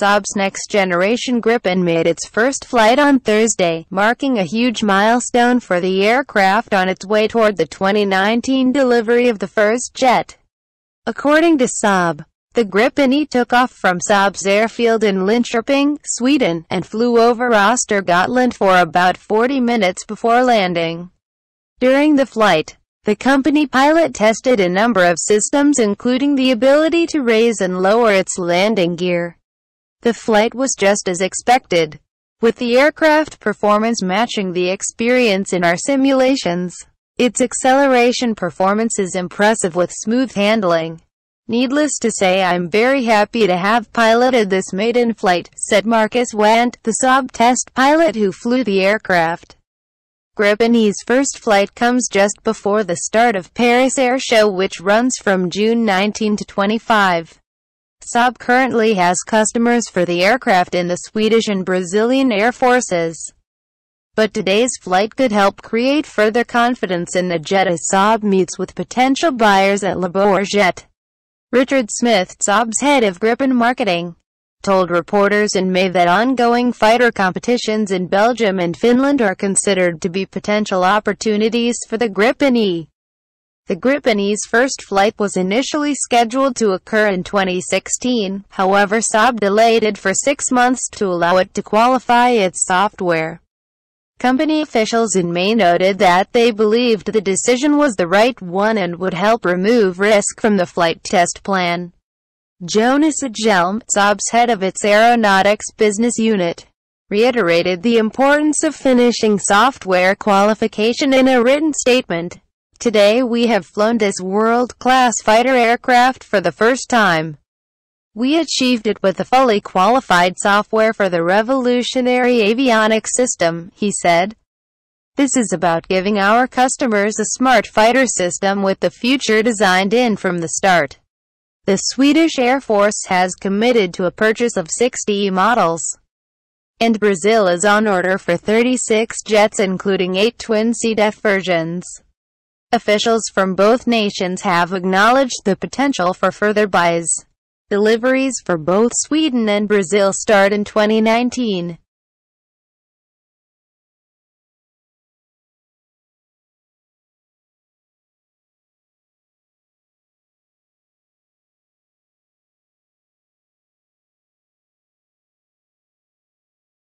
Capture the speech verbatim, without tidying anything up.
Saab's next-generation Gripen made its first flight on Thursday, marking a huge milestone for the aircraft on its way toward the twenty nineteen delivery of the first jet. According to Saab, the Gripen E took off from Saab's airfield in Linköping, Sweden, and flew over Östergötland for about forty minutes before landing. During the flight, the company pilot tested a number of systems including the ability to raise and lower its landing gear. The flight was just as expected, with the aircraft performance matching the experience in our simulations. Its acceleration performance is impressive with smooth handling. Needless to say, I'm very happy to have piloted this maiden flight, said Marcus Wendt, the Saab test pilot who flew the aircraft. Gripen E's first flight comes just before the start of Paris Air Show, which runs from June nineteenth to twenty-fifth. Saab currently has customers for the aircraft in the Swedish and Brazilian Air Forces. But today's flight could help create further confidence in the jet as Saab meets with potential buyers at Le Bourget. Richard Smith, Saab's head of Gripen marketing, told reporters in May that ongoing fighter competitions in Belgium and Finland are considered to be potential opportunities for the Gripen E. The Gripen E's first flight was initially scheduled to occur in twenty sixteen, however Saab delayed it for six months to allow it to qualify its software. Company officials in May noted that they believed the decision was the right one and would help remove risk from the flight test plan. Jonas Ahlm, Saab's head of its aeronautics business unit, reiterated the importance of finishing software qualification in a written statement. Today we have flown this world-class fighter aircraft for the first time. We achieved it with a fully qualified software for the revolutionary avionics system, he said. This is about giving our customers a smart fighter system with the future designed in from the start. The Swedish Air Force has committed to a purchase of sixty models, and Brazil is on order for thirty-six jets including eight twin-seat F versions. Officials from both nations have acknowledged the potential for further buys. Deliveries for both Sweden and Brazil start in twenty nineteen.